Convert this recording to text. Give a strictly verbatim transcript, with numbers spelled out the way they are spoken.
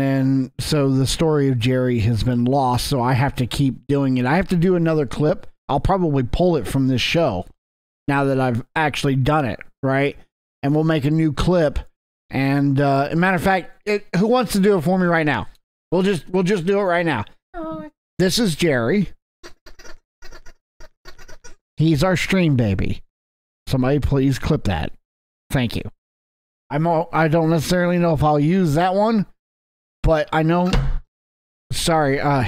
And so the story of Gerry has been lost, so I have to keep doing it. I have to do another clip. I'll probably pull it from this show now that I've actually done it, right? And we'll make a new clip. And uh, as a matter of fact, it, who wants to do it for me right now? We'll just we'll just do it right now. Oh. This is Gerry. He's our stream baby. Somebody please clip that. Thank you. I'm all, I don't necessarily know if I'll use that one, but I know. Sorry, uh,